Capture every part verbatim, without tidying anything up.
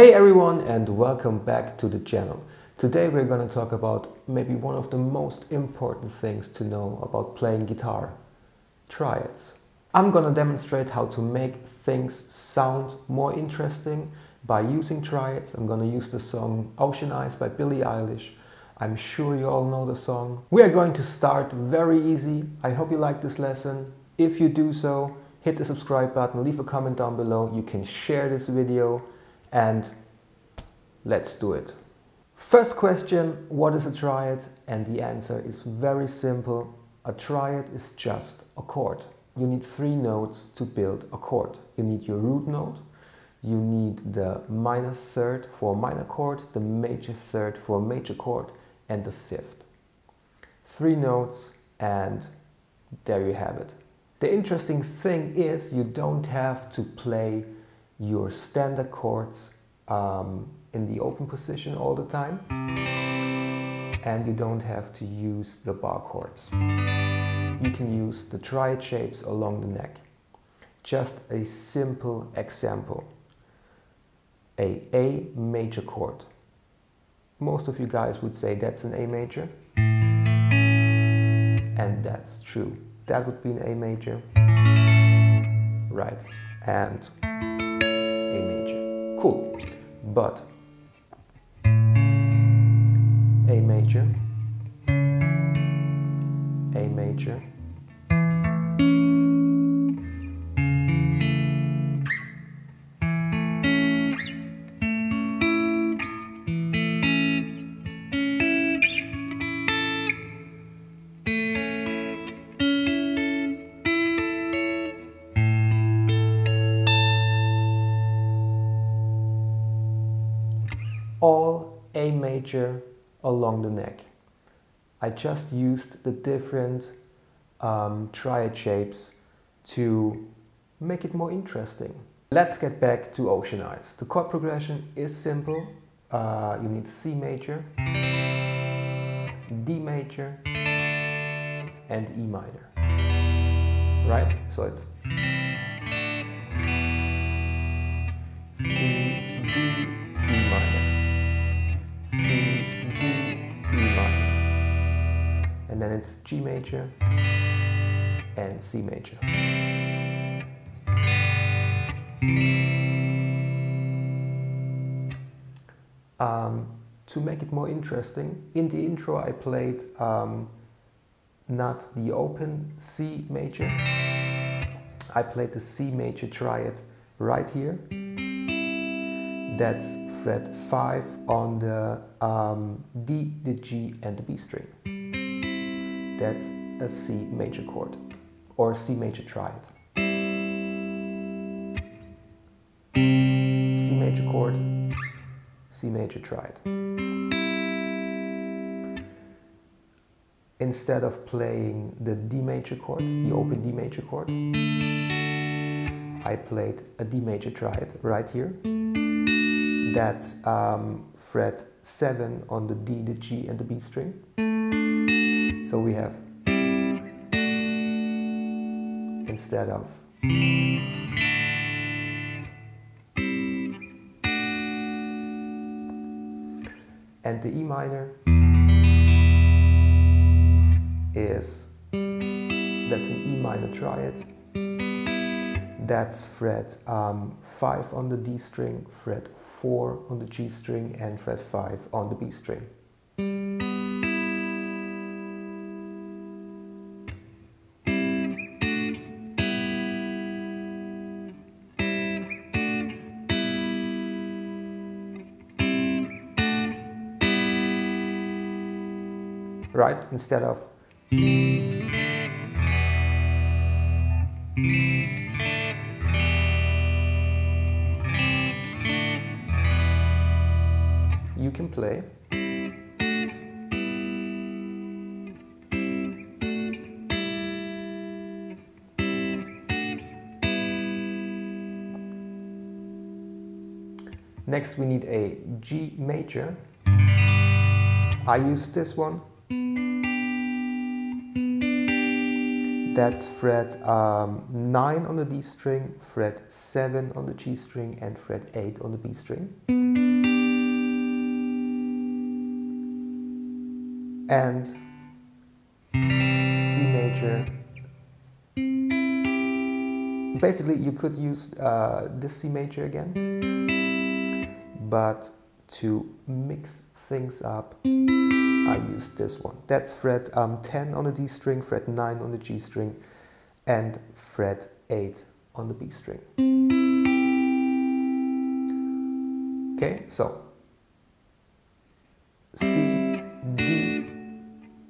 Hey everyone, and welcome back to the channel. Today we're going to talk about maybe one of the most important things to know about playing guitar: triads. I'm going to demonstrate how to make things sound more interesting by using triads. I'm going to use the song Ocean Eyes by Billie Eilish. I'm sure you all know the song. We are going to start very easy. I hope you like this lesson. If you do so, hit the subscribe button, leave a comment down below. You can share this video. And let's do it. First question, what is a triad? And the answer is very simple. A triad is just a chord. You need three notes to build a chord. You need your root note, you need the minor third for a minor chord, the major third for a major chord, and the fifth. Three notes, and there you have it. The interesting thing is you don't have to play your standard chords um, in the open position all the time, and you don't have to use the bar chords. You can use the triad shapes along the neck. Just a simple example: a A major chord. Most of you guys would say that's an A major, and that's true. That would be an A major, right? And A major. Cool. But A major, A major, all A major along the neck. I just used the different um, triad shapes to make it more interesting. Let's get back to Ocean Eyes. The chord progression is simple. Uh, you need C major, D major, and E minor. Right? So it's C, and then it's G major and C major. Um, to make it more interesting, in the intro I played um, not the open C major. I played the C major triad right here. That's fret five on the um, D, the G, and the B string. That's a C major chord, or a C major triad. C major chord, C major triad. Instead of playing the D major chord, the open D major chord, I played a D major triad right here. That's um, fret seven on the D, the G, and the B string. So we have, instead of and the E minor is, that's an E minor triad. That's fret um, five on the D string, fret four on the G string, and fret five on the B string. Right? Instead of you can play next we need a G major. I use this one. That's fret um, nine on the D string, fret seven on the G string, and fret eight on the B string. And C major. Basically, you could use uh, this C major again, but to mix things up, I used this one. That's fret um, ten on the D string, fret nine on the G string, and fret eight on the B string. Okay, so C, D,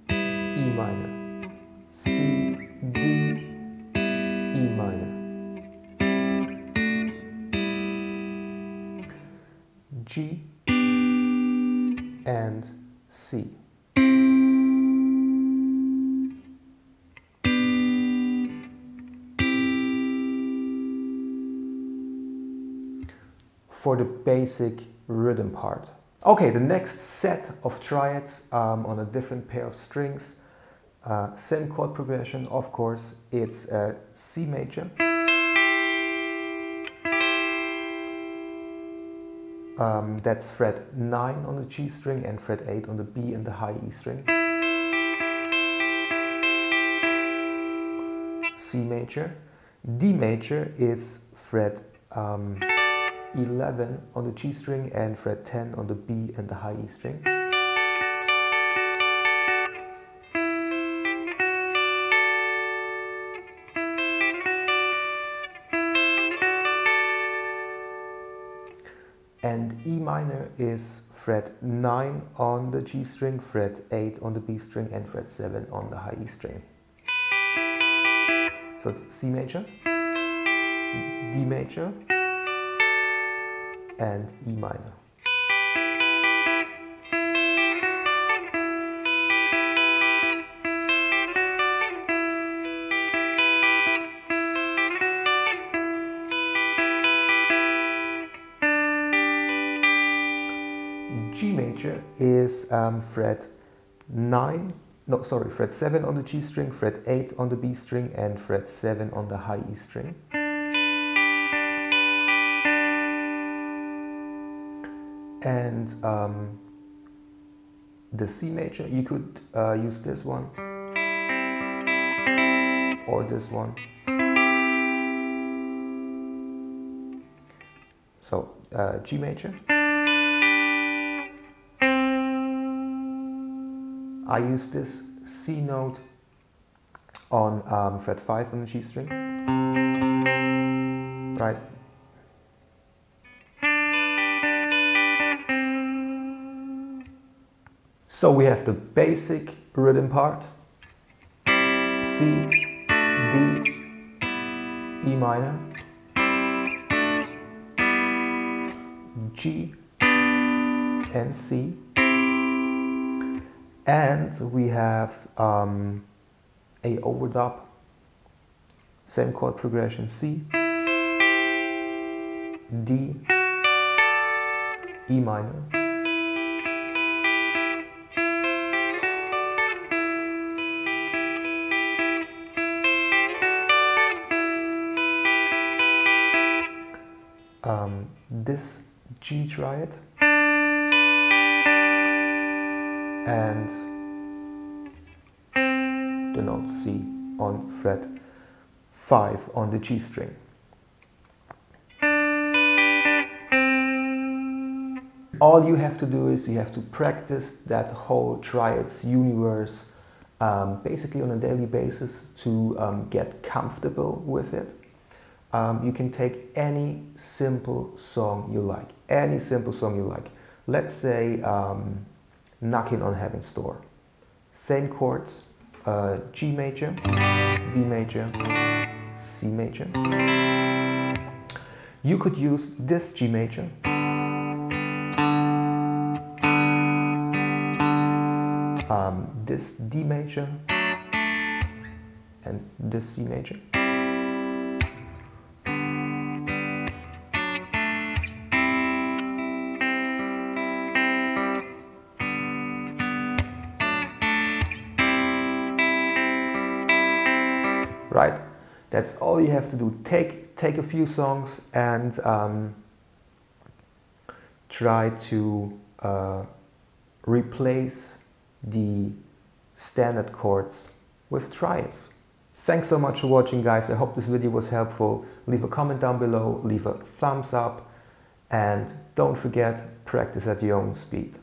E minor, C, D, E minor, G, and C. For the basic rhythm part. Okay, the next set of triads um, on a different pair of strings, uh, same chord progression, of course. It's uh, C major, um, that's fret nine on the G string and fret eight on the B and the high E string. C major. D major is fret um, eleven on the G string and fret ten on the B and the high E string. And E minor is fret nine on the G string, fret eight on the B string, and fret seven on the high E string. So it's C major, D major, and E minor. G major is um, fret nine, no sorry, fret seven on the G string, fret eight on the B string, and fret seven on the high E string. And um, the C major, you could uh, use this one or this one. So uh, G major. I use this C note on um, fret five on the G string, right? So we have the basic rhythm part, C, D, E minor, G and C, and we have um, a overdub, same chord progression, C, D, E minor, Um, this G triad and the note C on fret five on the G string. All you have to do is you have to practice that whole triads universe um, basically on a daily basis to um, get comfortable with it. Um, you can take any simple song you like, any simple song you like. Let's say um, Knocking on Heaven's Door. Same chords, uh, G major, D major, C major. You could use this G major. Um, this D major. And this C major. right? That's all you have to do. Take, take a few songs and um, try to uh, replace the standard chords with triads. Thanks so much for watching, guys. I hope this video was helpful. Leave a comment down below, leave a thumbs up, and don't forget, practice at your own speed.